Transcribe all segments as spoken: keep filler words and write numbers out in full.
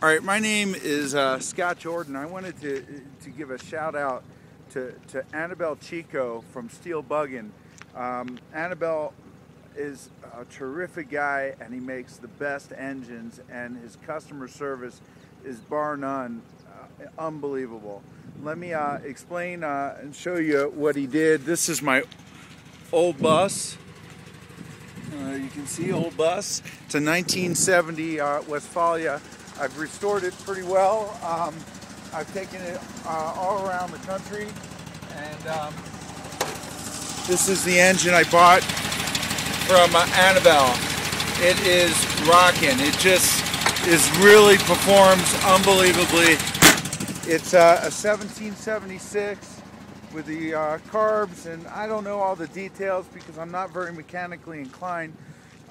All right, my name is uh, Scott Jordan. I wanted to, to give a shout out to, to Annabelle Chico from Steel Buggin. Um, Annabelle is a terrific guy, and he makes the best engines, and his customer service is bar none, uh, unbelievable. Let me uh, explain uh, and show you what he did. This is my old bus. Uh, you can see old bus. It's a nineteen seventy uh, Westphalia. I've restored it pretty well. Um, I've taken it uh, all around the country, and um, this is the engine I bought from uh, Annabelle. It is rocking. It just is really performs unbelievably. It's uh, a seventeen seventy-six with the uh, carbs, and I don't know all the details because I'm not very mechanically inclined,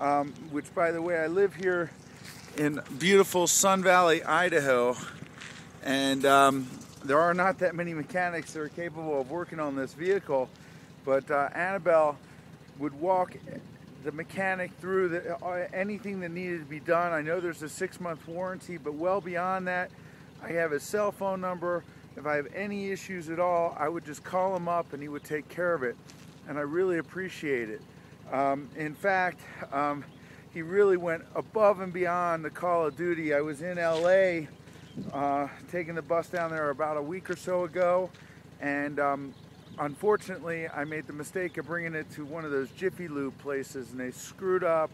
um, which, by the way, I live here in beautiful Sun Valley, Idaho, and um, there are not that many mechanics that are capable of working on this vehicle, but uh, Annabelle would walk the mechanic through the, uh, anything that needed to be done. I know there's a six-month warranty, but well beyond that, I have his cell phone number. If I have any issues at all, I would just call him up and he would take care of it, and I really appreciate it. Um, in fact, um, he really went above and beyond the call of duty. I was in L A uh, taking the bus down there about a week or so ago, and um, unfortunately I made the mistake of bringing it to one of those Jiffy Lube places, and they screwed up,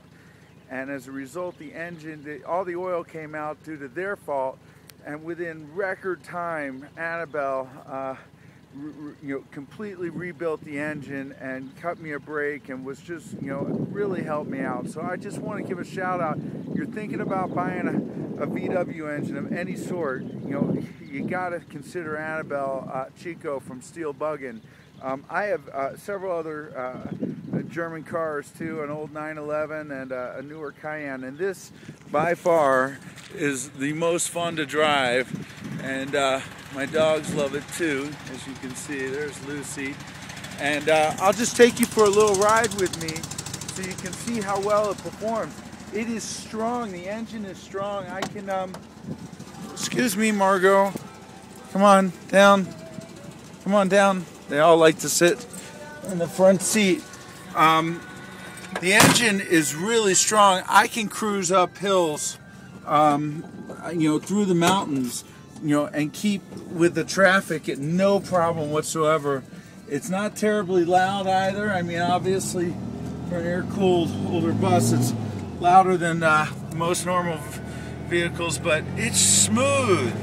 and as a result the engine, the, all the oil came out due to their fault, and within record time Annabelle uh, you know, completely rebuilt the engine and cut me a break and was just, you know, really helped me out. So I just want to give a shout out. You're thinking about buying a, a V W engine of any sort, you know, you got to consider Annabelle uh, Chico from Steel Buggin. Um, I have uh, several other uh, German cars too, an old nine eleven and uh, a newer Cayenne, and this by far is the most fun to drive, and uh, my dogs love it too, as you can see. There's Lucy. And uh, I'll just take you for a little ride with me so you can see how well it performs. It is strong. The engine is strong. I can, um, excuse me, Margot. Come on, down. Come on, down. They all like to sit in the front seat. Um, the engine is really strong. I can cruise up hills, um, you know, through the mountains, you know, and keep with the traffic at no problem whatsoever. It's not terribly loud either. I mean, obviously, for an air-cooled older bus, it's louder than uh, most normal vehicles, but it's smooth.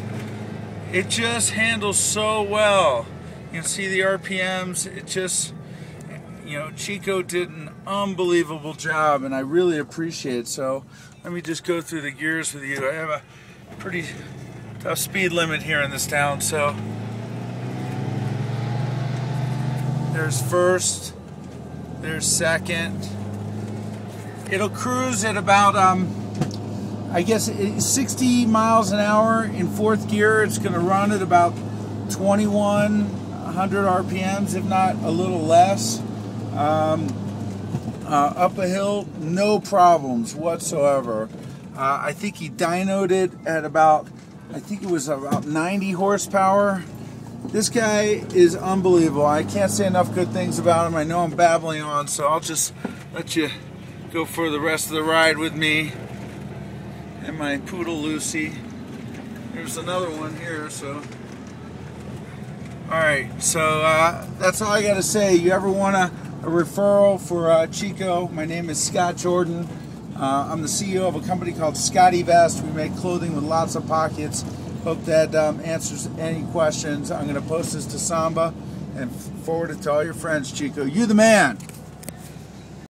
It just handles so well. You can see the R P Ms. It just, you know, Chico did an unbelievable job, and I really appreciate it. So let me just go through the gears with you. I have a pretty tough speed limit here in this town, so there's first, there's second. It'll cruise at about, um, I guess, sixty miles an hour in fourth gear. It's going to run at about twenty-one hundred R P Ms, if not a little less. Um, uh, up a hill, no problems whatsoever. Uh, I think he dynoed it at about, I think it was about ninety horsepower. This guy is unbelievable. I can't say enough good things about him. I know I'm babbling on, so I'll just let you go for the rest of the ride with me and my poodle Lucy. There's another one here, so. All right, so uh, that's all I gotta say. You ever want a, a referral for uh, Chico? My name is Scott Jordan. Uh, I'm the C E O of a company called SCOTTeVEST. We make clothing with lots of pockets. Hope that um, answers any questions. I'm going to post this to Samba and forward it to all your friends, Chico. You the man!